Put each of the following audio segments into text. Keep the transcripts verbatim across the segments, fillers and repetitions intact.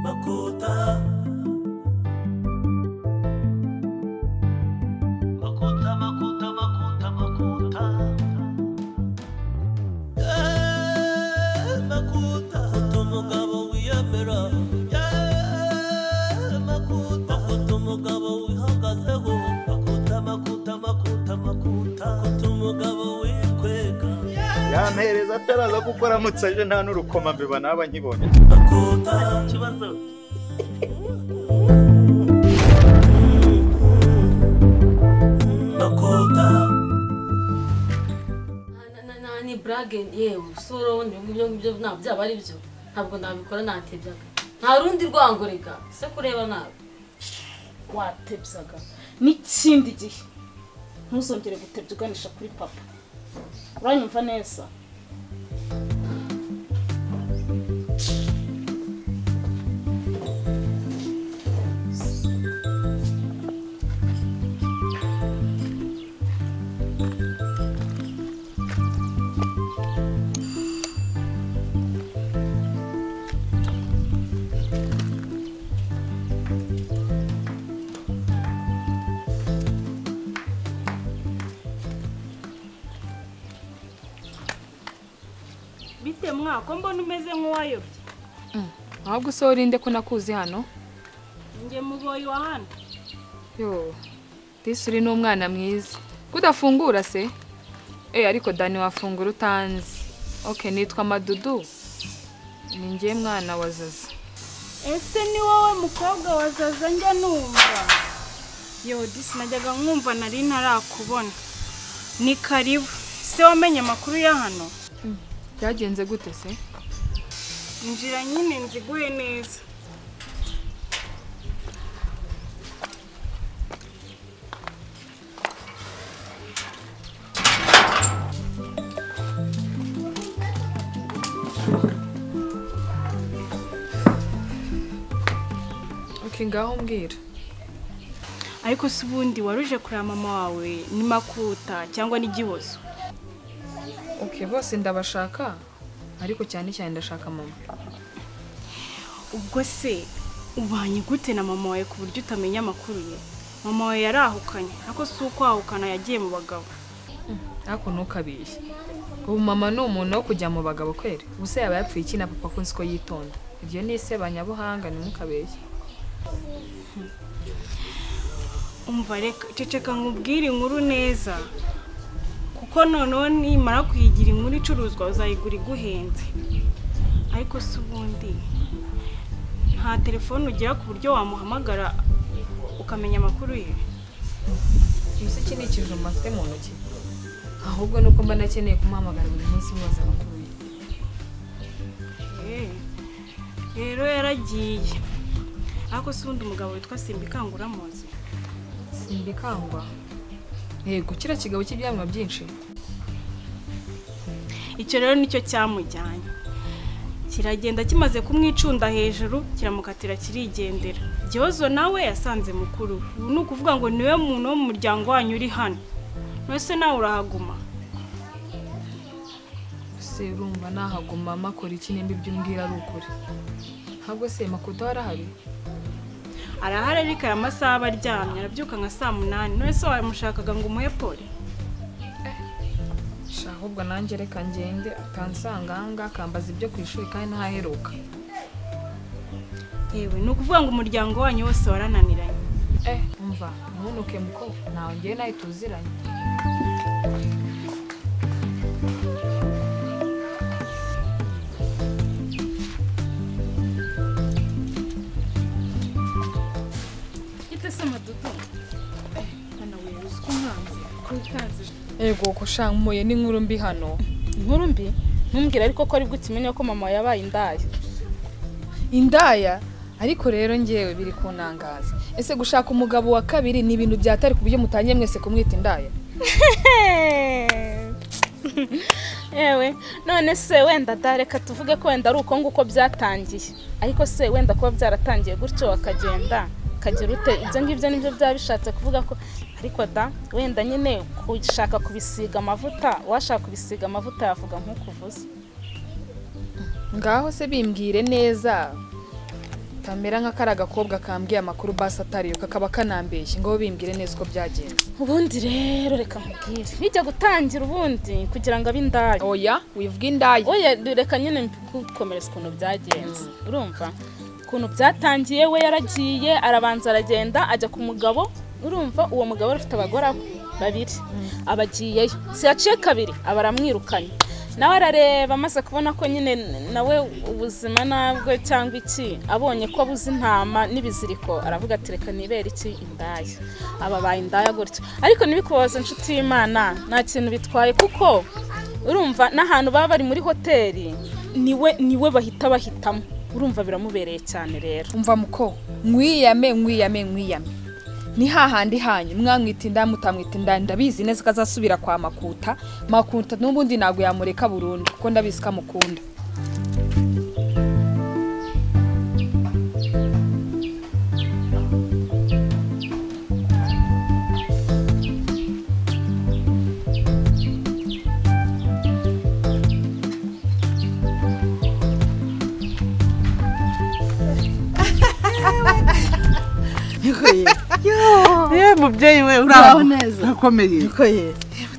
Makuta, Makuta, Makuta, Makuta, Makuta, yeah, Makuta, Tomogabo, we are mirror, yeah, Makuta, Tomogabo, we hug us a home, Makuta, Makuta, Makuta, Makuta, Tomogabo, we quick, yeah, here is a fellow who put a mutation and who come up with an hour and he won't. Makuta, she was so. Nani bragging, you sorrow and you have not Javaribzo. Have gone down Corona Tibsaka. Now, Rundi Gongorica, Sakureva now. What Tibsaka? Meet him, did you? No son to take to gun shop rip up. Run for Nessa. Bite mwa kombo numeze mwayo. Mm. Ahubwo sorinde ko nakuzi hano. Nge muboyi wa hano. Yo. Tisuri no mwana mwiza. Kudafungura se? Eh ariko Dani wafungura utanzi. Okay nitwa Madudu. Ni nge mwana wazaza. Ese ni wowe mukobwa wazaza nge numva. Yo disi najyaga nkumva nari narakubona. Ni karibu. Se wamenye makuru ya hano. Mm. Yagenze gute se? Injira nyine nziguye neza. Okay ngaho mbwira. Ariko subundi waruje kureba mama wawe ni Makuta cyangwa ni Giboso? Okay, bose ndabashaka ariko cyane cyane ndashaka mama. Ubwo se ubanye gute na mama wawe ku buryo utamenya amakuru ye? Mama wawe yarahukanye ako si uko ahukana yagiye mu bagabo. Ako ntukabishye. Ubu mama ni umuntu wo kujya mu bagabo kwere. Ubuse yaba yapfuye iki na papa ko nzi ko yitonda. Ibyo ni se banyabuhanga ntimukabeshye. Umva reka ceceka nkubwire inkuru neza. Kuko noneho nimara kuyigira inkuru icuruzwa uzayigura iguhenze. Ariko subundi nta telefone ugira ku buryo wamuhamagara ukamenya amakuru ye. Kimse kinikije umutwe mu ntoki. Ahubwo nuko mba nakeneye kumuhamagara buri munsi mwaza amakuru ye. Eh. Rero yaragiye. Ako subundi umugabo witwa Simbikangura muzi. Simbikangwa. Yego kira kigabo cy'ibyamwa byinshi. Icyo rero nicyo cyamujyanye. Kiragenda kimaze kumwicunda hejuru kiramukatira kirigendera. Gihozo nawe yasanze mukuru. Ni ukuvuga ngo niwe muntu wo mu muryango wanyu uri hano. Nose nawe urahaguma. Se urumva nahaguma makora iki nimba ibyumbwira ari ukuri. Ahubwo se Makuta warahari? Arahara ariko aya masaha abaryamye arabyuka nka saa munani none se wamushakaga ngo umuhe pole. Sha ahubwo nanjye reka ngende atansanga hanga akambaza ibyo kwishuri kandi ntaheruka. Yewe ni ukuvuga ngo umuryango wanyu wose warananiranye. Eh umva ntunuke muko nawe ngiye nahita uziranye. Ego kushanga moye ni nkuru mbi hano. Nkuru mbi? Ntumbwira ariko ko ari bwo ukimenye ko mama yabaye indaya. Indaya ariko rero ngewe biri kunangaza. Ese gushaka umugabo wa kabiri ni ibintu byatari ku buryo mutanye mwese kumwita indaya. Ewe none se wenda dareka tuvuge ko wenda ari uko nguko byatangiye. Ariko se wenda kuba byaratangiye gutyo wakagenda. Kagira ute ibyo ngibyo nibyo byabishatse kuvuga ko ariko da wenda nyine ushaka kubisiga amavuta washaka kubisiga amavuta yavuga nko kuvuza ngaho se bimbwire neza Kamera nk'akari agakobwa kambwiye amakuru basa atariyo kakaba kanambeshye ngo bimbwire neza ko byagenze. Ubundi rero reka mubwire. Nijya gutangira ubundi kugira ngo abindaye. Oya, wivuga indaye. Oya, reka nyene mpukomereza ukuntu byagenze. Urumva? Ukuntu byatangiye we yaragiye arabanza aragenda ajya ku mugabo. Urumva uwo mugabo afite abagora babiri. Abagiyeyo. Siyaciye kabiri abaramwirukanye. Nawe arareba amaze kubona ko nyine nawe ubuzima nabwo cyangwa iki abonye ko abuze intama n'ibiziriko aravuga ati reka nibera iki indaya aba baye indaya gutyo ariko nibikobaza inshuti y'Imana nta kintu bitwaye kuko urumva nahantu baba bari muri hoteli niwe niwe bahita bahitamo urumva biramubereye cyane rero umva muko mwiyame mwiyame mwiyame ni hahandi hanyu mwankwita inda mutamwita inda ndabizi neza kazasubira kwa Makuta Makuta n'ubundi nago yamureka burundu kuko ndabizi kamukunda Ye mubyeyi we uraho neza nakomeye niko ye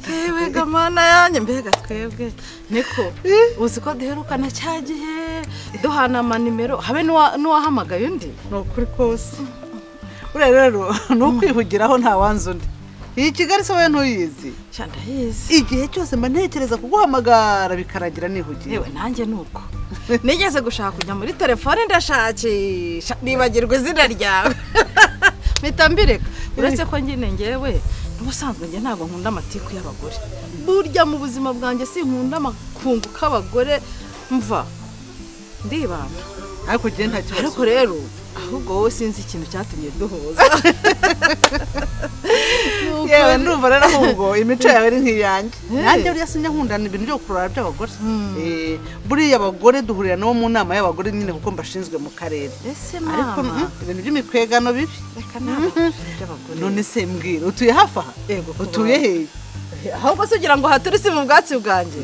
yewe gamana yanye mbega twebwe niko uziko duherukana cyagihe duhana amanimero habe n'uwahamagaye undi no kuri kose ure rero no kwihugiraho nta wanzundi iyi Kigali se we ntuyizi cyane ndayizi igihe cyose mbantekereza kuguhamagara bikaragira nihugiye yewe nanjye nuko nigeze gushaka kujya muri telefone ndashakisha nibagirwe zina ryawe mitambireka uretse ko ngine ngewe n'ubusanzwe nge ntabwo nkunda amatiku y'abagore burya mu buzima bwanjye sinkunda amakungu k'abagore mva ndibana ariko je nta kibazo ariko rero ahubwo wowe sinzi ikintu cyatumye duhuza yewe ndumva rero ahubwo imico yawe ari nk'iyanjye nanjye uriya sinya nkundana ibintu byo kurara by'abagore eh buriya abagore duhurira no mu nama y'abagore nyine kuko mbashinzwe mu karere ariko ibintu by'imikwegano bibi reka ntabwo by'abagore none se mbwira utuye hafa yego utuye hehe ahubwo sugira ngo haturisi mu bwatsi bwanjye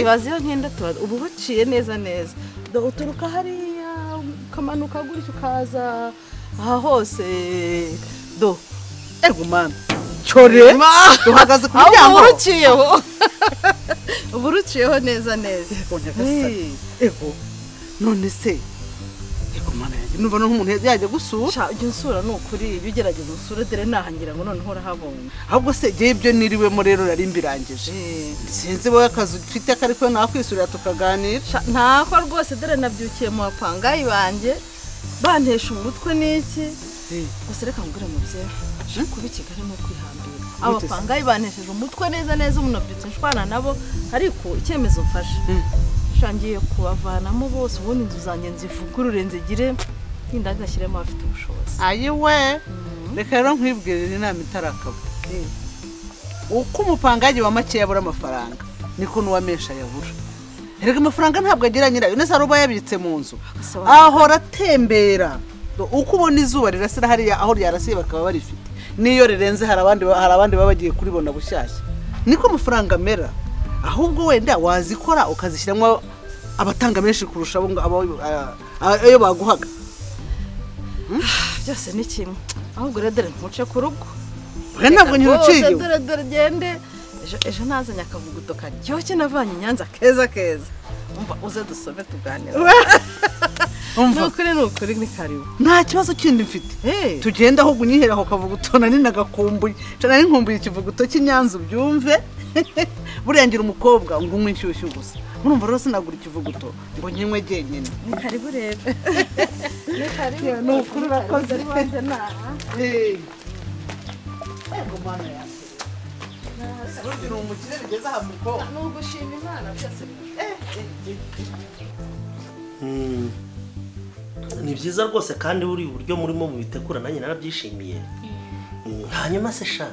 ibaze iyo nkenda tuba ubu buciye neza neza uturuka hariya kamanuka gutyo kaza aha hose do ego mama chore tuhagaze kumuryango uruciyeho uburuciyeho neza neza ego none se ego mama n'uva n'umuntu yaje gusura cyo nsura n'ukuri bigerageza usura dere nahangira ngo none hora habonye ahubwo se je ibyo niriwemo rero rari mbirangije sinzi bo akazu ufite akariko nakwisurira tukaganira ntako rwose dere nabyukiye mu apanga yibanje bantesha umutwe n'iki usereka ngure mu byera kubikigara no kwihambira abapanga ibanesheje umutwe neza neza umunabyutse nshwana nabo ariko icyemezo mfashe shangiye kubavanamo bose ubone inzu zanye nzivugurure nzigire ndagashiremo afite ubushobozi ayiwe reka rero nkwibwirira inama itarakaba uko umupangaji wa make yabura amafaranga niko n'uwamesha yabura erega amafaranga ntabwo agira nyirayo neza aruba yabitse mu nzu aho ratembera uko ubona izuba rirasira hariya aho ryarasiba bakaba barifite niyo rirenze harabandi harabandi babagiye kuribona bushashya niko amafaranga mera ahubwo wenda wazikora ukazishyiramo abatanga menshi kurusha abo ayo baguhaga byose ni kimwe ahubwo redere ntuce ku rugo bwa ntabwo nyiruciye redere gende ejo nazanye akavuguto karyo cyo navanye Nyanza keza keza umva uze dusome tuganira Nukuri nukuri ni karibu nta kibazo kindi mfite tugenda aho gunyihera aho kavuguto nani nagakumbuye nari nkumbuye ikivuguto cy'Inyanza byumve burengira umukobwa ngo umwe inshyushyu gusa urumva rero sinagura ikivuguto ngo nkinywe genyene ni karibu rero ni karibu nukuri rakoze wanze na eh ego mana ya Sirudi no mukire bigeza ha muko nubwo shima Imana byase eh mm ni byiza rwose kandi uri buryo murimo mu bitekura nanjye narabyishimiye hanyuma se sha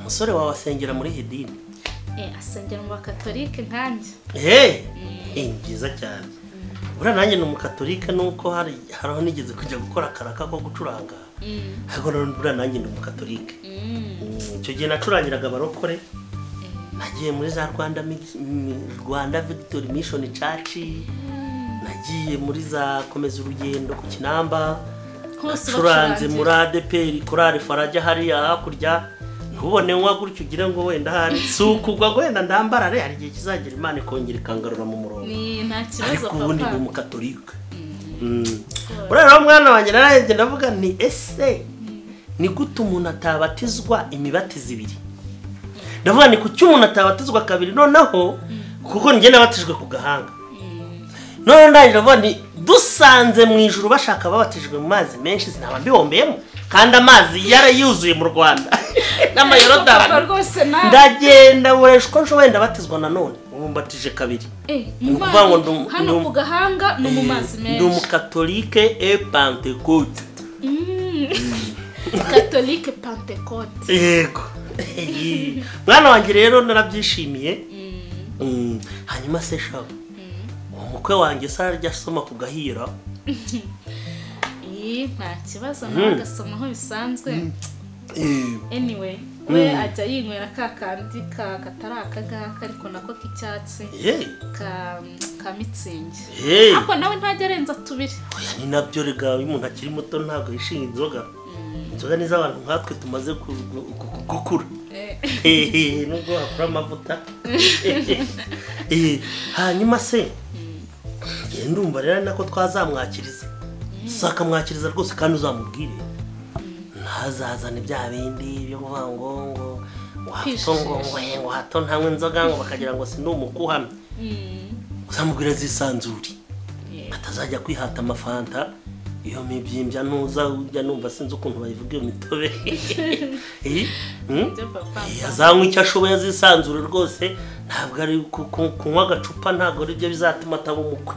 umusore wawe asengera muri hidini eh asengera mu bakatolike nkanje eh eh byiza cyane bura nanjye ni umukatolike nuko hari haraho nigeze kujya gukora karaka ko gucuranga ahubwo none bura nanjye ni umukatolike icyo gihe nacurangiraga abarokore nagiye muri za Rwanda Rwanda Victory Mission Church nagiye muri za komeza urugendo ku Kinamba curanze muri A D P korale Faraja hariya hakurya ntubone nwa gutyo ugira ngo wenda hari sukugwa gwenda ndambarare hari gihe kizagira Imana ikongera ikangarura mu murongo ni nta kibazo papa kubundi mu Katolika urera umwana wanjye naraye ndavuga nti ese ni gute umuntu atabatizwa imibatizo ibiri ndavuga ni kuki umuntu atabatizwa kabiri noneho kuko nje nabatijwe ku gahanga none ndagira vuba ni dusanze mu ijuru bashaka babatijwe mu mazi menshi sinabambihombeyemo kandi amazi yarayuzuye mu Rwanda n'amayorodani ndagenda bureshko nshobora ndabatizwa nanone umbatije kabiri kuvuga ngo hano ku gahanga no mu mazi menshi ndumu Katolike et Pentecôte Katolike Pentecôte yego mwana wanjye rero narabyishimiye hanyuma se shaka umukwe wanjye sarya soma kugahira eh nta kibazo n'agasoma ho bisanzwe anyway we ajya yinywera kakandi ka katarakaga ariko nako kicyatsi ka ka mitsinge ako nawe ntagerenza tubiri oya ni nabyo rega umuntu akiri muto ntago yishinga inzoga inzoga niza abantu nkatwe tumaze gukura eh nubwo akora amavuta eh hanyuma se ndumva rero nako twazamwakiriza saka mwakiriza rwose kandi uzamubwire ntazazana ibya bindi byo muhango ngo watongo ngo hato ntamwe nzoga ngo bakagira ngo si ndumukuhame uzamubwire zisanzuri atazajya kwihata amafanta iyo mibyimbya ntuza ujya numva sinzi ukuntu bayivuga iyo mitobe eh yazanywa icyo ashoboye zisanzure rwose ntabwo ari kunywa agacupa ntabwo ari byo bizatuma ataba umukwe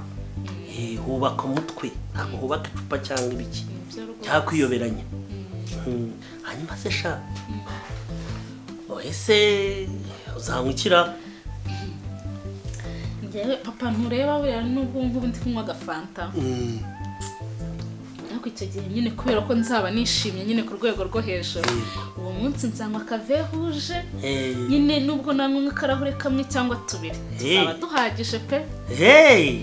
eh hubaka umutwe ntabwo hubaka icupa cyangwa ibiki cyakwiyoberanya hanyuma se sha ese uzanywa ikira njyewe papa ntureba buriya nubwo mvuga ndi kunywa agafanta kwicyo gihe nyine kubera ko nzaba nishimye nyine ku rwego rwo hejuru uwo munsi nzangwa kave huje nyine nubwo nanwe karahure kamwe cyangwa tubiri tuzaba duhagije pe hey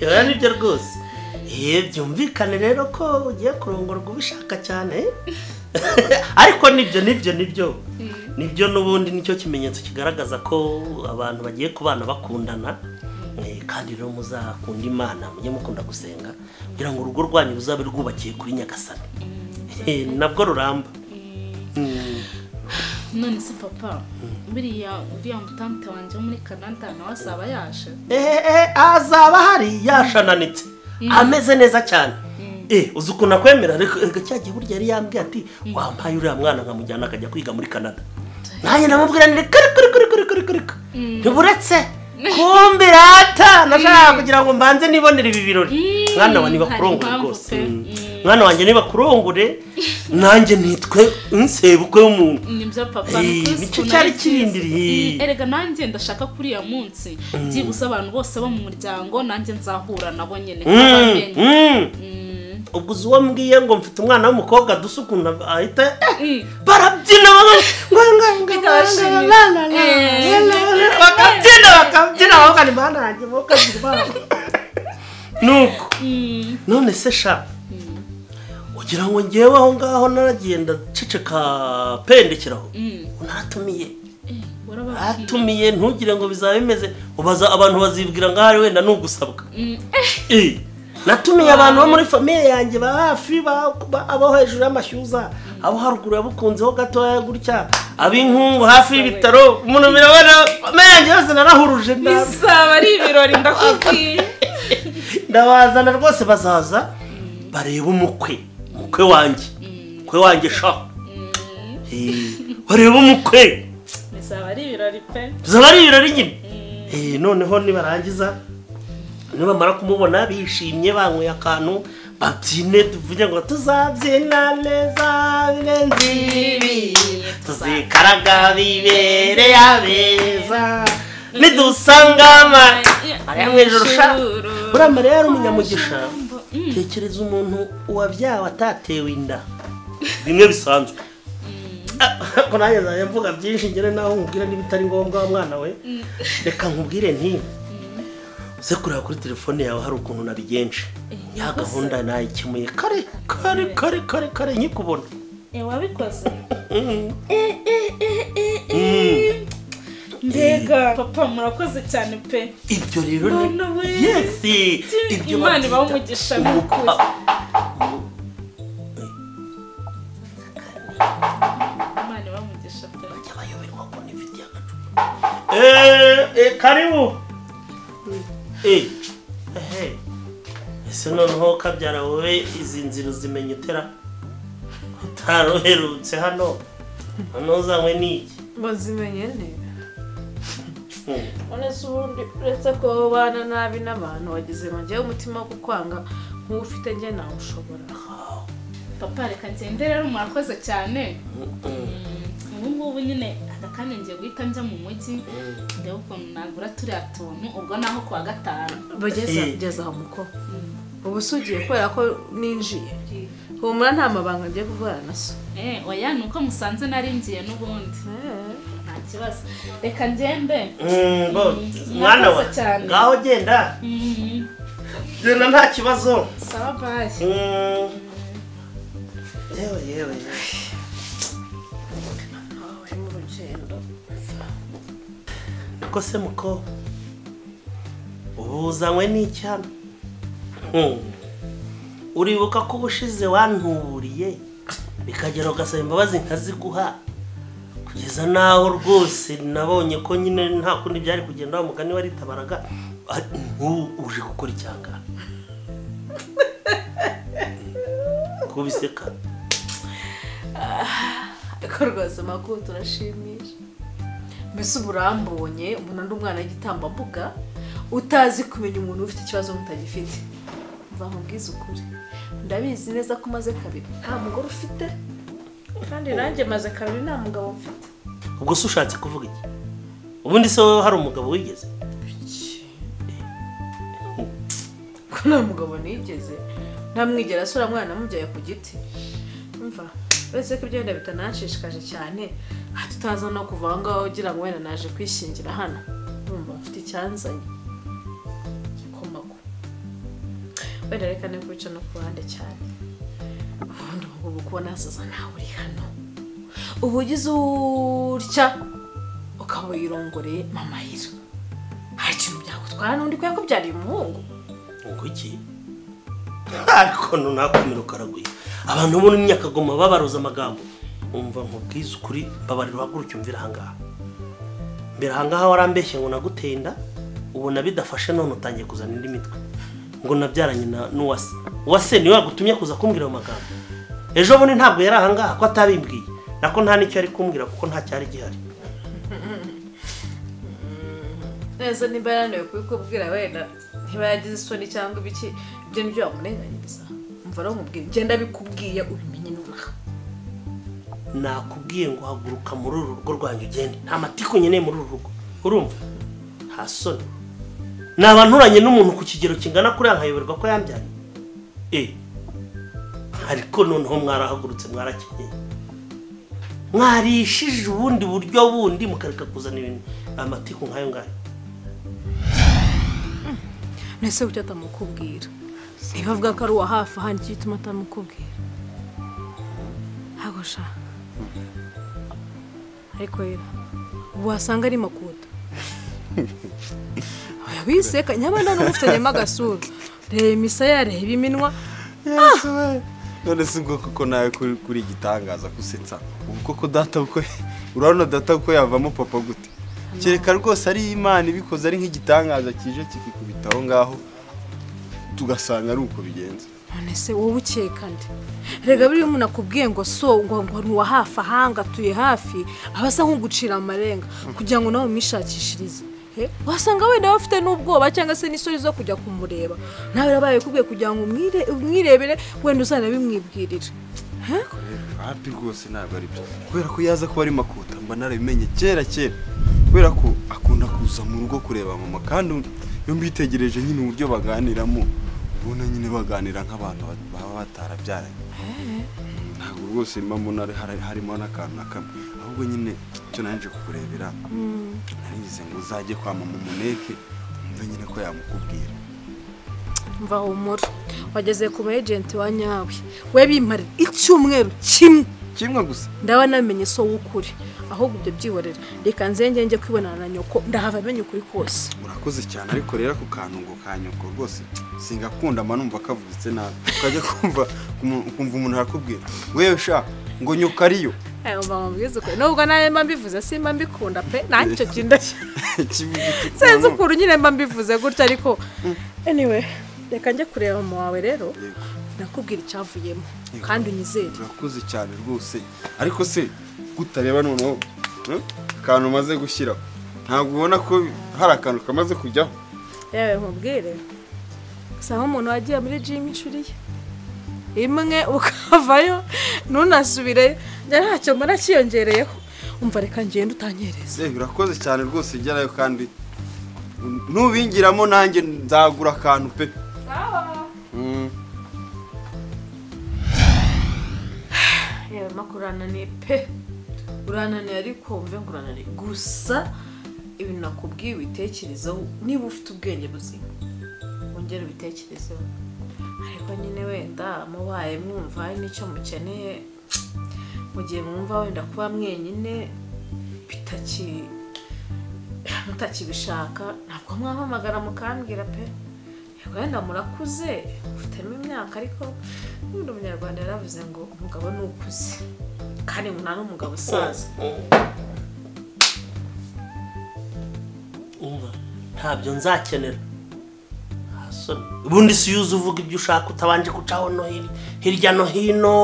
ya nibyo rwose eh byumvikane rero ko ugiye kurongorwa ubishaka cyane ariko nibyo nibyo nibyo nibyo nubundi nicyo kimenyetso kigaragaza ko abantu bagiye kubana bakundana kandi rero muzakunda Imana mujye mukunda gusenga kugira ngo urugo rwanyu ruzabe rwubakiye kuri Nyagasani nabwo ruramba none se papa biriya biriya mutante wanje muri Canada nawe azaba yasha eh azaba hari yashananitse ameze neza cyane eh uzi ukuntu akwemera reka cyagiye burya yari yambwiye ati wampaye uriya mwana nkamujyana akajya kwiga muri Canada nanjye namubwira nti kuri kuri kuri kuri kuri ntiburetse kumbe rata nashaka kugira ngo mbanze nibonera ibi birori mwana wa niba kurongura rwose mwana wanjye niba kurongure nanjye nitwe nsebukwe umuntu nibyo papa n'icyo cyari kirindiriye erega nanjye ndashaka kuri ya munsi byibuze abantu bose bo mu muryango nanjye nzahura nabo nyene ubwo uwo mbwiye ngo mfite umwana w'umukobwa dusukunda ahita barabyina bakabyina bakabyina bakanibanange bakazirwana nuko none se sha ugira ngo ngewe aho ngaho naragenda ciceka pendekeraho unatumiye atumiye ntugire ngo bizaba bimeze ubaza abantu bazibwira ngo hari wenda nugusabwa eh natumiye abantu bo muri famille yanjye ba hafi ba abo hejuru y'amashyuza abo haruguru yabukunzeho gatoya gutya abinkungu hafi y'ibitaro umuntu mirabona famille yanjye yose narahuruje nabi bizaba ari ibirori ndakubwiye ndabazana rwose bazaza bareba umukwe umukwe wanjye umukwe wanjye sha bareba umukwe bizaba ari ibirori pe bizaba ari ibirori nyine noneho nibarangiza niba mara kumubona bishimye banyweye akantu babyine tuvuge ngo tuzabyina neza birenze ibi tuzikaraga bibereye abeza nidusanga mu ijuru buriya Mariya yari umunyamugisha tekereza umuntu uwabyawe atatewe inda bimwe bisanzwe ko nanjye nzajya mvuga byinshi ngere naho nkubwira n'ibitari ngombwa wa mwana we reka nkubwire nti Sekura kuri telefone yawe hari ukuntu nabigenje. Ya gahunda nayikemuye kare kare kare kare kare nyikubona. Eh wabikoze. Eh eh eh eh. Ndega papa murakoze cyane pe. Ibyo rero ni. Yes. Ibyo Imana bamugisha mukuri. Imana bamugisha pe. Yabayobirwa ko ni video yakacu. Eh eh karibu. Hey, hey, ese noneho kabyara wowe izi nziro zimenyetera utaroherutse hano hano zanywe niki bazimenye neza one subundi uretse ko bana nabi nabantu wagize ngo njye umutima gukwanga nk'ufite nje nawe ushobora papa reka nzenderera umwakoze cyane ubu nyine atakane ngiye guhita njya mu mujyi nde uko nagura turi atuntu ubwo naho kwa gatanu bageza bageza hamuko ubu sugiye kwera ko ninjiye humura nta mabanga ngiye kuvura naso eh oya nuko musanze nari ngiye n'ubundi eh nta kibazo reka njembe mbo mwana wa ngaho genda genda nta kibazo sawa baje yewe yewe kose muko ubuzanywe n'icyana uribuka ko ubushize wanturiye bikagera ugasaba imbabazi nkaziguha kugeza naho rwose nabonye ko nyine nta kundi byari kugenda wa mugani waritabaraga uje gukora icyanga kubiseka ko rwose Makuta urashimisha mbese uburambonye ubona ndi umwana w'igitambambuga utazi kumenya umuntu ufite ikibazo mutagifite mva nkubwiza ukuri ndabizi neza ko maze kabiri nta mugore ufite kandi nanjye maze kabiri nta mugabo mfite ubwo se ushatse kuvuga iki ubundi se hari umugabo wigeze ko nta mugabo nigeze ntamwigera asura mwana mubyaye ku giti mva bese ko byenda bitanashishikaje cyane atutaza no kuvanga ugira ngo wena naje kwishingira hano umva afite icyanzanye gikomako wenda reka ne kuca no kuhande cyane ubundi ubu kubona asaza nawe uri hano ubugize urya ukabuyirongore mama yira hari ikintu byagutwara n'undi kuya ko byari umuhungu ngo iki ariko nunakomera ukaraguye abantu bo n'imyakagoma babaroza amagambo umva nkubwiza ukuri babarira baguruka umvira hangaha mbera hangaha warambeshye ngo nagutinda ubona bidafashe none utangiye kuzana indi mitwe ngo nabyaranye na nuwase wase ni wagutumye kuza kumbwira mu magambo ejo bone ntabwo yari hangaha ko atabimbwiye nako nta nicyo ari kumbwira kuko nta cyari gihari neza niba yananiwe kubikubwira wenda ntibagize isoni cyangwa ibiki ibyo nibyo bamunenganyiriza mvara nkubwiye genda bikubwiye ubimenye n'ubaha nakubwiye ngo haguruka muri uru rugo rwanjye ugende nta matiko nyeneye muri uru rugo urumva hasoni naba nturanye n'umuntu ku kigero kingana kuri ankayoberwa ko yambyanye eh ariko noneho mwarahagurutse mwarakeneye mwarishije ubundi buryo bundi mukareka kuzana ibintu amatiko nkayo ngayo nese ucyata mukubwira niba avuga ko ari uwa hafi ahandi igituma atamukubwira hagusha ariko rero ubu wasanga ari Makuta wiseka nyabana n'umufitanyemo agasura reba imisaya reba iminwa none si ubwo kuko nawe kuri igitangaza gusetsa ubu koko data uko urabona data uko yavamo papa gute kereka rwose ari Imana ibikoze ari nk'igitangaza kije kikikubitaho ngaho tugasanga ari uko bigenze none se wowe ukeka nde rega biri umuntu akubwiye ngo so ngo ngo hafa hanga tuye hafi abasa nk'ugucira amarenga kugira ngo nawe mishakishirize wasanga wenda bafite n'ubwoba cyangwa se n'isori zo kujya kumureba nawe rabaye kubwe kugira ngo umwire umwirebere wenda uzana bimwibwirira hafi rwose ntabwo ari byo kubera ko yaza kuba ari Makuta mba narabimenye kera kera kubera ko akunda kuza mu rugo kureba mama kandi yo mbitegereje nyine uburyo baganiramo ubona nyine baganira nk'abantu baba batarabyaranye ntabwo rwose mbona harimo n'akantu nakamwe ahubwo nyine cyo naje kukurebera narize ngo uzajye kwa mama umuneke Mvenyine ko yamukubwira. Mva humura. Wageze ku agent wa nyawe. We bimare icyumweru kimwe. Kimwe gusa. Ndabana menye so wukuri. Aho gubyo byiworera. Reka nzenge nje kwibonana na nyoko ndahava menye kuri kose. Murakoze cyane ariko rera ku kanungo kanyoko rwose. Singakunda manumva kavutse nabi. Ukaje kumva kumva umuntu arakubwira. Wewe sha ngo nyoko ariyo. Ayo mama mbizo ko nubwo naye mbivuze simba mbikunda pe nacyo kinda. Senze ukuru nyine mbivuze gutya ariko anyway reka nje kureba mu wawe rero nakubwira icyavuyemo kandi unyizere. Urakoze cyane rwose ariko se kutareba none kantu maze gushyira ntabwo ubona ko harakantu kamaze kujya. Yewe nkubwire saho umuntu wagiye muri gym inshuriye imwe ukavayo nunasubire ntacyo mara cyiyongereyeho umva reka ngende utanyereze. Eh urakoze cyane rwose ngerayo kandi nubingiramo nanjye nzagura akantu pe. Sawa. Mm. Ya makurana ni pe urana ni ariko mve ngurana ni gusa ibintu nakubwiye bitekerezaho niba ufite ubwenge buzima ongera bitekerezaho ariko nyine wenda mubaye mwumva n'icyo mukeneye mugiye mwumva wenda kuba mwenyine bitaki mutakibishaka ntabwo mwahamagara mukambwira pe yagenda murakuze ufitemo imyaka ariko n'undi munyarwanda yaravuze ngo umugabo nukuze kandi muna no umugabo usaza umva ntabyo nzakenera ubundi si yuzu uvuga ibyo ushaka utabanje kucaho no hirya no hino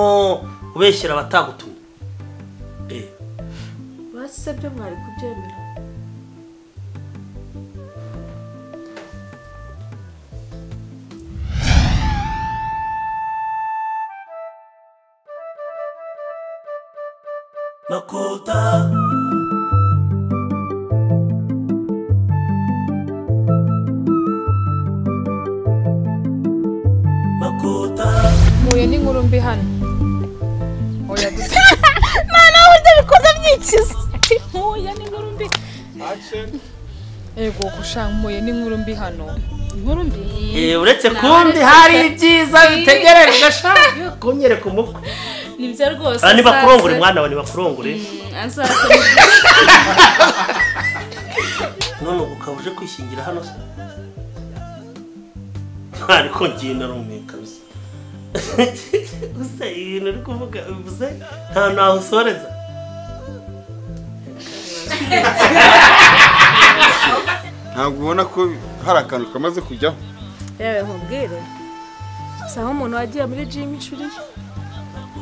ubeshyira abatagutumye eh base byo mwari kubyemera. Makuta Makuta Muye ni nkuru mbi hano. Oya dusa. Mana urde bikoza myikiza. Muye ni nkuru mbi. Action. Ego kushanga muye ni nkuru mbi hano. Nkuru mbi. Eh uretse kumbi hari byiza bitegereje shaka. Kunyere ku mukwe. Ni bya rwose. Ani bakurongure mwana wa ni bakurongure. Asa. None ukabuje kwishingira hano se. Ari ko ngina rumeka bise. Usa yino rikuvuga uvuze nta naho soreza. Ntabwo ubona ko harakantu kamaze kujyaho. Yewe nkubwire. Saho umuntu wagiye muri gym inshuriye.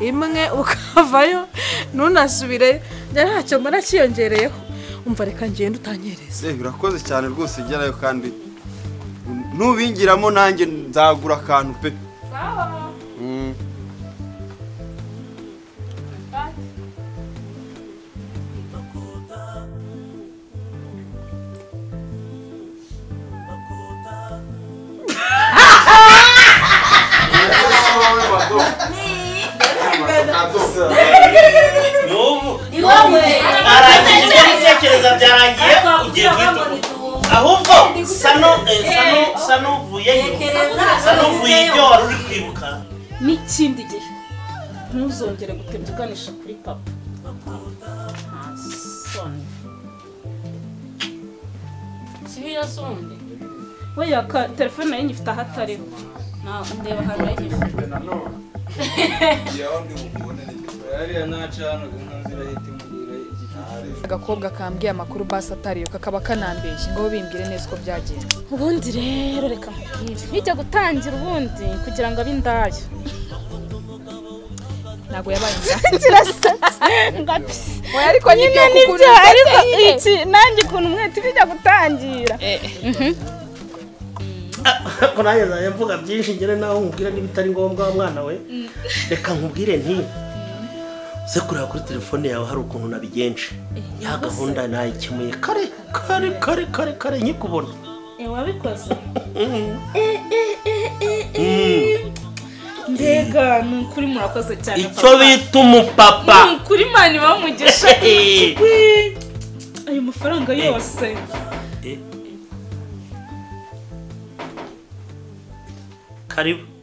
Imwe ukavayo nunasubire ntacyo mara cyiyongereyeho umva reka ngende utanyereze. Eh urakoze cyane rwose ngerayo kandi nubingiramo nanjye nzagura akantu pe. Sawa. Mm. Nikindi gihe ntuzongere gutembukanisha kuri papa. Siya sonde. Weya ka telefone yanyu ifite ahatari. Na ndeba hano ifite na no. Ya undi mubone ari anacana nkanzira yitimugira igitare. Gakobwa kambwiye amakuru basa atariyo kakaba kanambeshye ngo bimbwire neza ko byagenze. Ubundi rero reka mubwire. Bijya gutangira ubundi kugira ngo abindayo. Nago yabaye nzirasa ngapi oya ariko nyine kukurira ariko iki nanjye kuntu mwete bijya gutangira konaye yavuga byinshi ngere naho nkubwira n'ibitari ngombwa umwana we reka nkubwire nti se kurira kuri telefone yawe hari ukuntu nabigenje ya gahunda nayi kimuye kare kare kare kare kare nyikubona eh wabikoze eh eh eh ndega n'ukuri murakoze cyane papa icyo bita umupapa n'ukuri mani bamugesha ayo mafaranga yose करीब